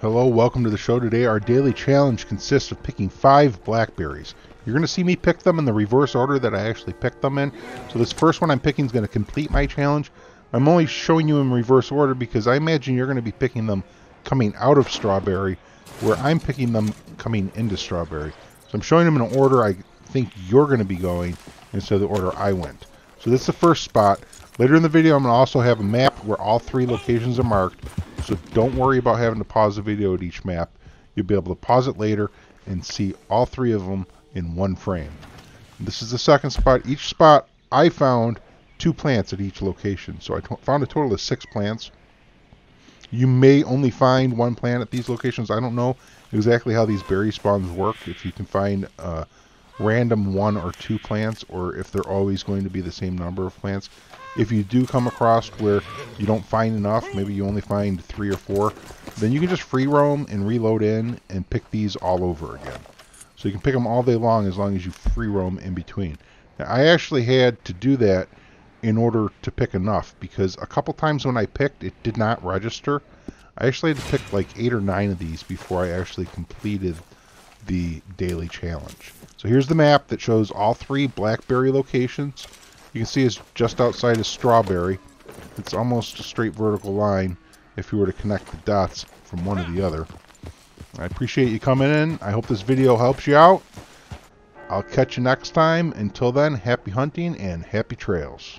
Hello, welcome to the show. Today our daily challenge consists of picking 5 blackberries. You're going to see me pick them in the reverse order that I actually picked them in. So this first one I'm picking is going to complete my challenge. I'm only showing you in reverse order because I imagine you're going to be picking them coming out of Strawberry, where I'm picking them coming into Strawberry. So I'm showing them in an order I think you're going to be going instead of the order I went. So this is the first spot. Later in the video I'm going to also have a map where all 3 locations are marked. So don't worry about having to pause the video at each map. You'll be able to pause it later and see all 3 of them in one frame. This is the second spot. Each spot I found 2 plants at each location. So I found a total of 6 plants. You may only find 1 plant at these locations. I don't know exactly how these berry spawns work, if you can find random 1 or 2 plants, or if they're always going to be the same number of plants. If you do come across where you don't find enough, maybe you only find 3 or 4, then you can just free roam and reload in and pick these all over again. So you can pick them all day long as you free roam in between. Now, I actually had to do that in order to pick enough, because a couple times when I picked, it did not register. I actually had to pick like 8 or 9 of these before I actually completed the daily challenge. So here's the map that shows all 3 blackberry locations. You can see it's just outside of Strawberry. It's almost a straight vertical line if you were to connect the dots from one to the other. I appreciate you coming in. I hope this video helps you out. I'll catch you next time. Until then, happy hunting and happy trails.